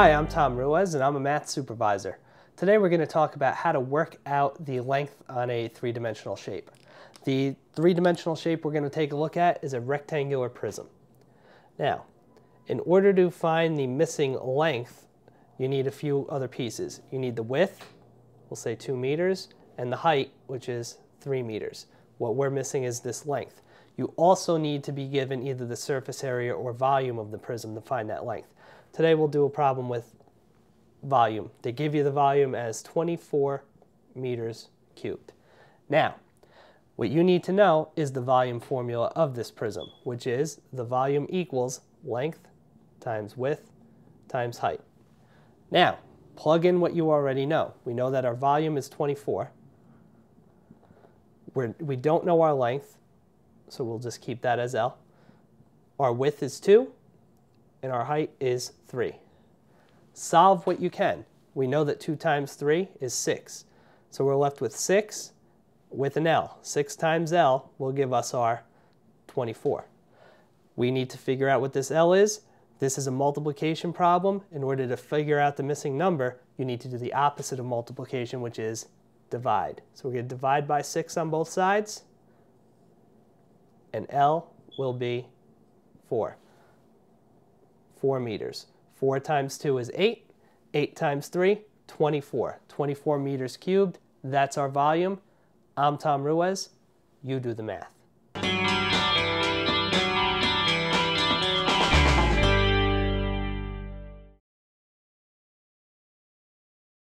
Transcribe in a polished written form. Hi, I'm Tom Ruiz and I'm a math supervisor. Today we're going to talk about how to work out the length on a three-dimensional shape. The three-dimensional shape we're going to take a look at is a rectangular prism. Now, in order to find the missing length, you need a few other pieces. You need the width, we'll say 2 meters, and the height, which is 3 meters. What we're missing is this length. You also need to be given either the surface area or volume of the prism to find that length. Today we'll do a problem with volume. They give you the volume as 24 meters cubed. Now, what you need to know is the volume formula of this prism, which is the volume equals length times width times height. Now, plug in what you already know. We know that our volume is 24. We don't know our length, so we'll just keep that as L. Our width is 2. And our height is 3. Solve what you can. We know that 2 times 3 is 6. So we're left with 6 with an L. 6 times L will give us our 24. We need to figure out what this L is. This is a multiplication problem. In order to figure out the missing number, you need to do the opposite of multiplication, which is divide. So we're going to divide by 6 on both sides, and L will be 4. 4 meters. 4 times 2 is 8. 8 times 3, 24. 24 meters cubed. That's our volume. I'm Tom Ruiz. You do the math.